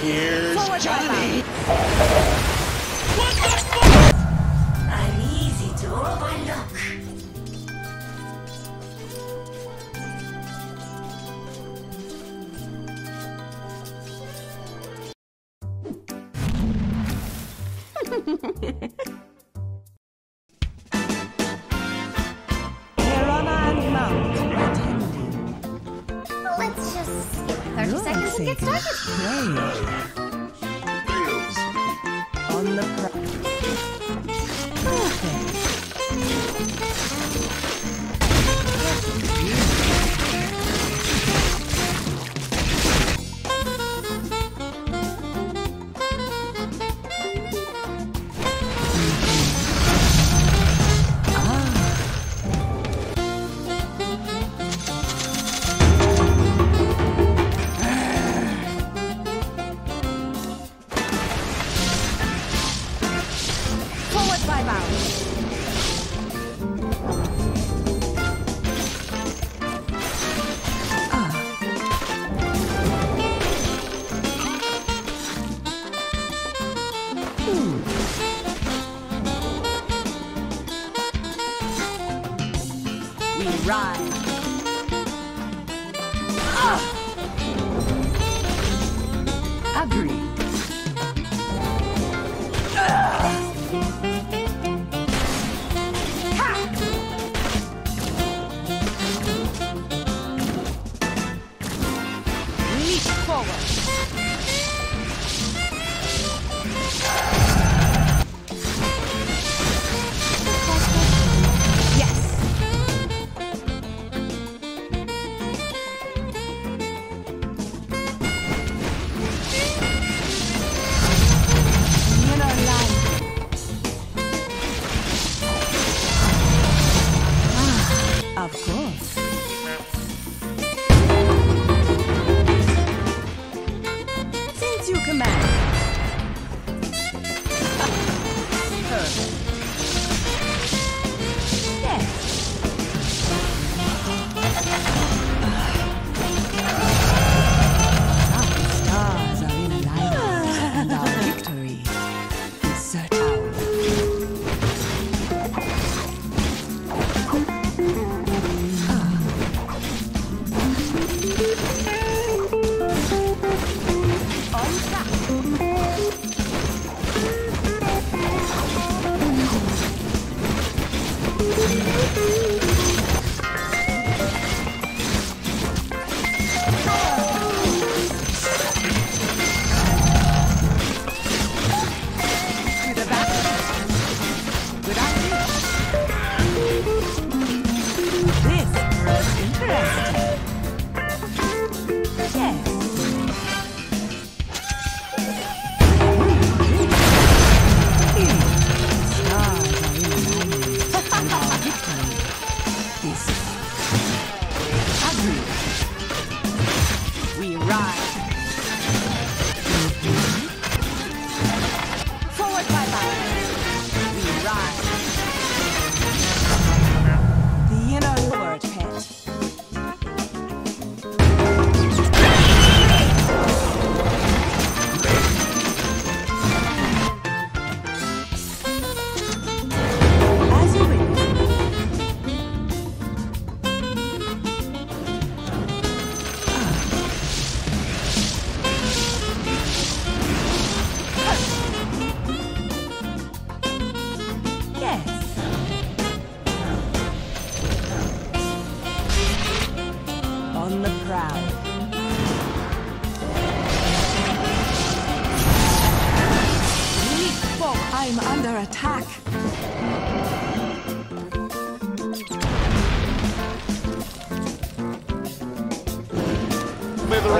Here's Johnny. What the fuck? I'm easy to overlook. Caravan Mount attending. Let's just skip 30 seconds and get started. Great. On the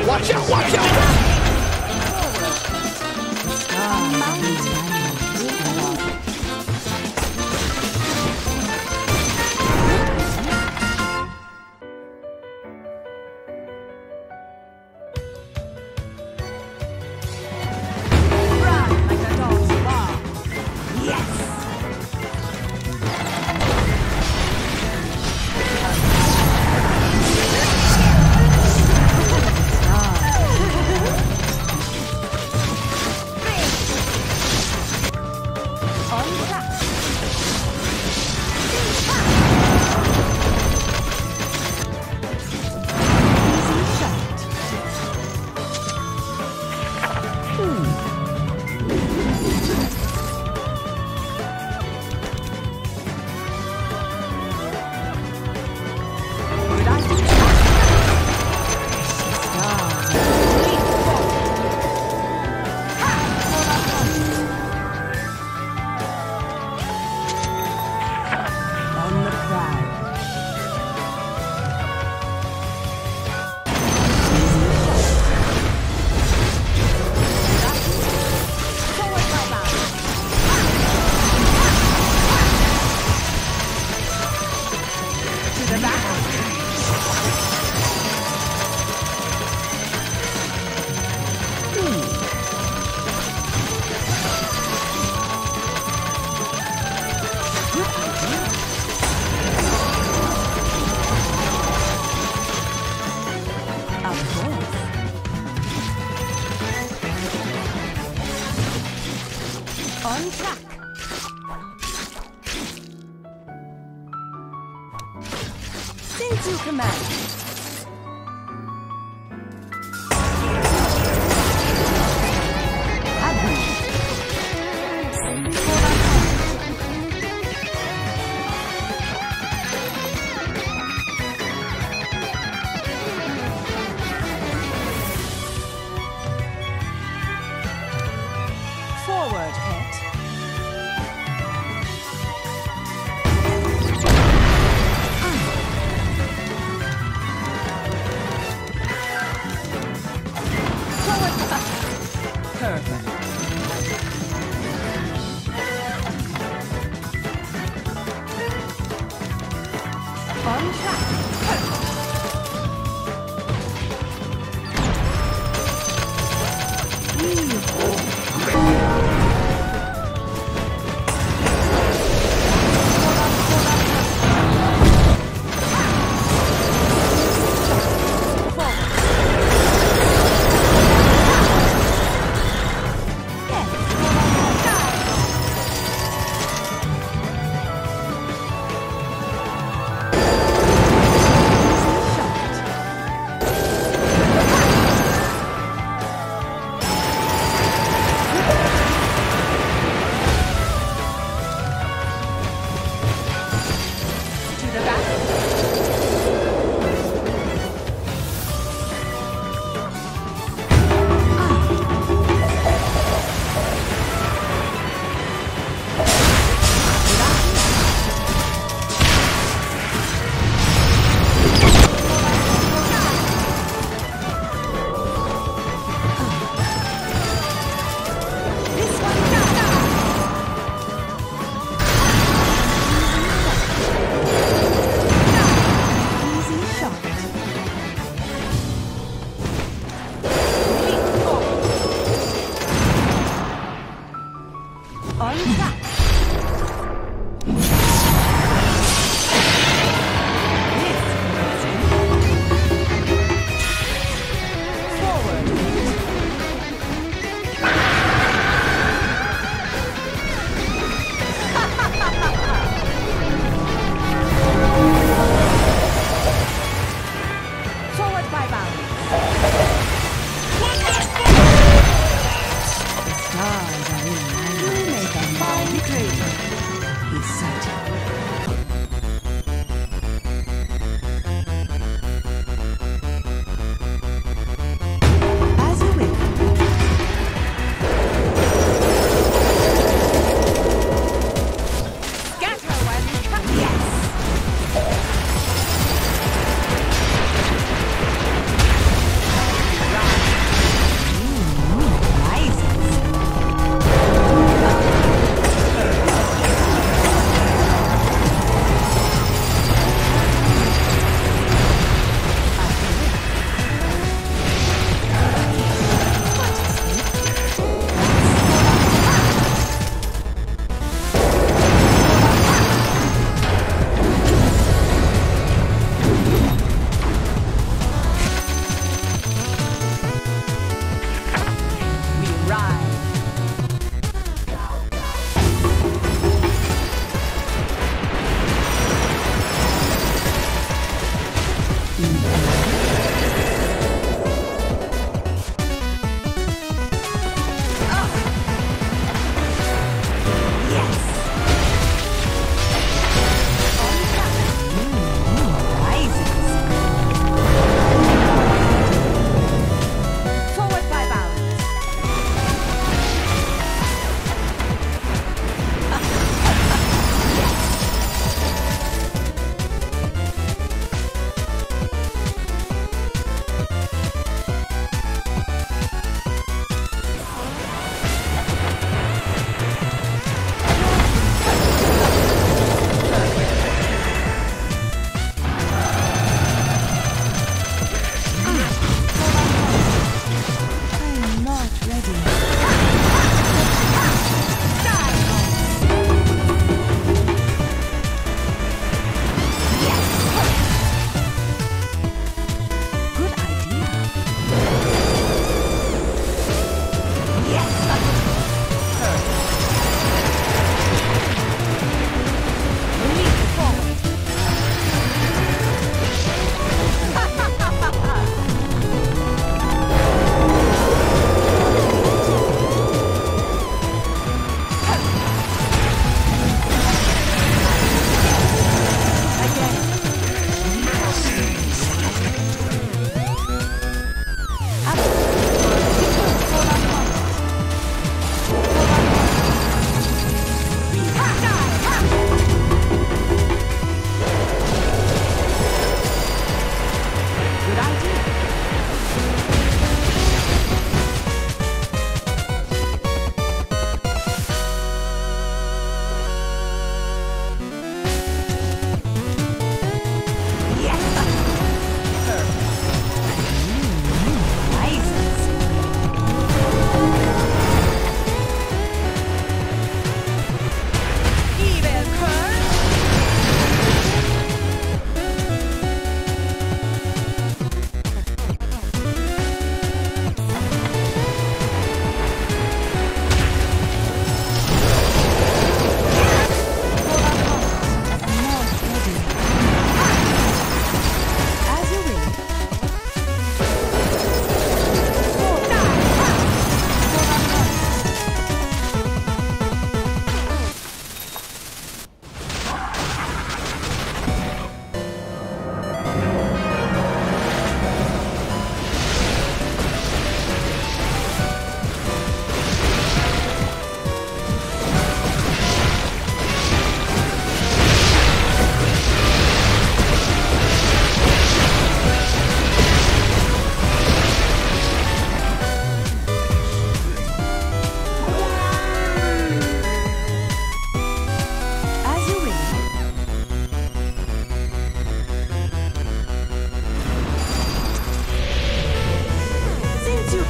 Watch out! Watch out! Since you command. Bye.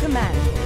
command.